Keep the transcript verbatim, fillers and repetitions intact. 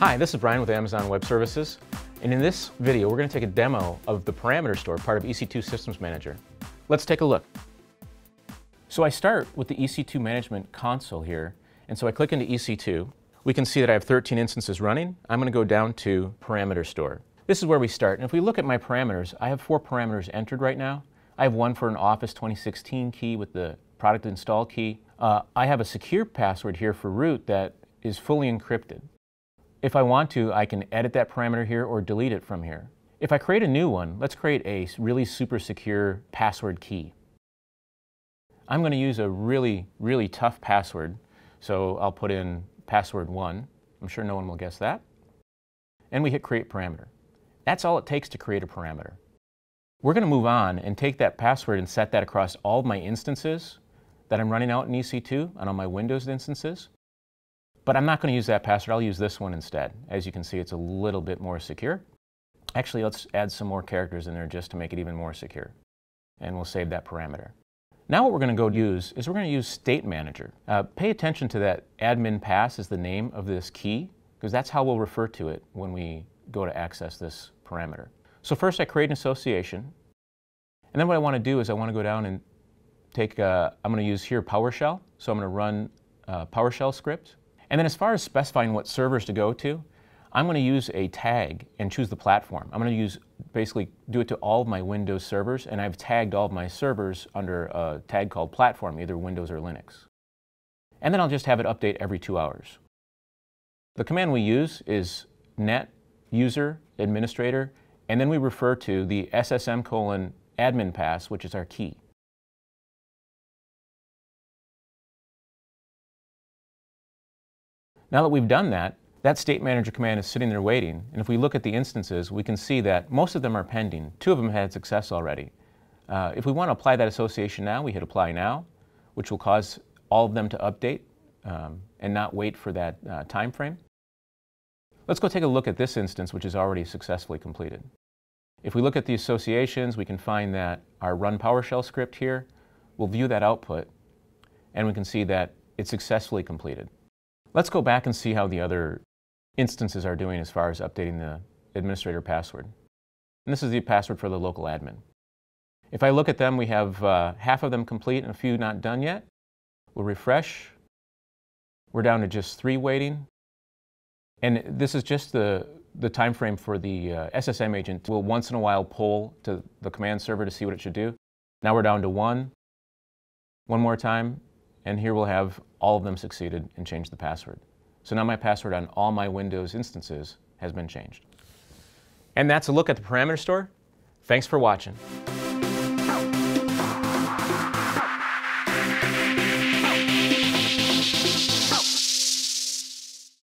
Hi, this is Brian with Amazon Web Services, and in this video we're going to take a demo of the Parameter Store, part of E C two Systems Manager. Let's take a look. So I start with the E C two Management console here, and so I click into E C two. We can see that I have thirteen instances running. I'm going to go down to Parameter Store. This is where we start, and if we look at my parameters, I have four parameters entered right now. I have one for an Office twenty sixteen key with the product install key. Uh, I have a secure password here for root that is fully encrypted. If I want to, I can edit that parameter here or delete it from here. If I create a new one, let's create a really super secure password key. I'm going to use a really, really tough password, so I'll put in password one. I'm sure no one will guess that. And we hit create parameter. That's all it takes to create a parameter. We're going to move on and take that password and set that across all of my instances that I'm running out in E C two and on my Windows instances. But I'm not going to use that password. I'll use this one instead. As you can see, it's a little bit more secure. Actually, let's add some more characters in there just to make it even more secure. And we'll save that parameter. Now what we're going to go use is we're going to use State Manager. Uh, pay attention to that admin pass is the name of this key, because that's how we'll refer to it when we go to access this parameter. So first I create an association. And then what I want to do is I want to go down and take, uh, I'm going to use here PowerShell. So I'm going to run a PowerShell script. And then as far as specifying what servers to go to, I'm going to use a tag and choose the platform. I'm going to use basically do it to all of my Windows servers, and I've tagged all of my servers under a tag called platform, either Windows or Linux. And then I'll just have it update every two hours. The command we use is net user administrator, and then we refer to the S S M colon admin pass, which is our key. Now that we've done that, that State Manager command is sitting there waiting, and if we look at the instances, we can see that most of them are pending. Two of them had success already. Uh, if we want to apply that association now, we hit Apply Now, which will cause all of them to update um, and not wait for that uh, time frame. Let's go take a look at this instance, which is already successfully completed. If we look at the associations, we can find that our Run PowerShell script here will view that output, and we can see that it's successfully completed. Let's go back and see how the other instances are doing as far as updating the administrator password. And this is the password for the local admin. If I look at them, we have uh, half of them complete and a few not done yet. We'll refresh. We're down to just three waiting. And this is just the, the time frame for the uh, S S M agent. We'll once in a while poll to the command server to see what it should do. Now we're down to one. One more time. And here we'll have all of them succeeded and changed the password. So now my password on all my Windows instances has been changed. And that's a look at the Parameter Store. Thanks for watching.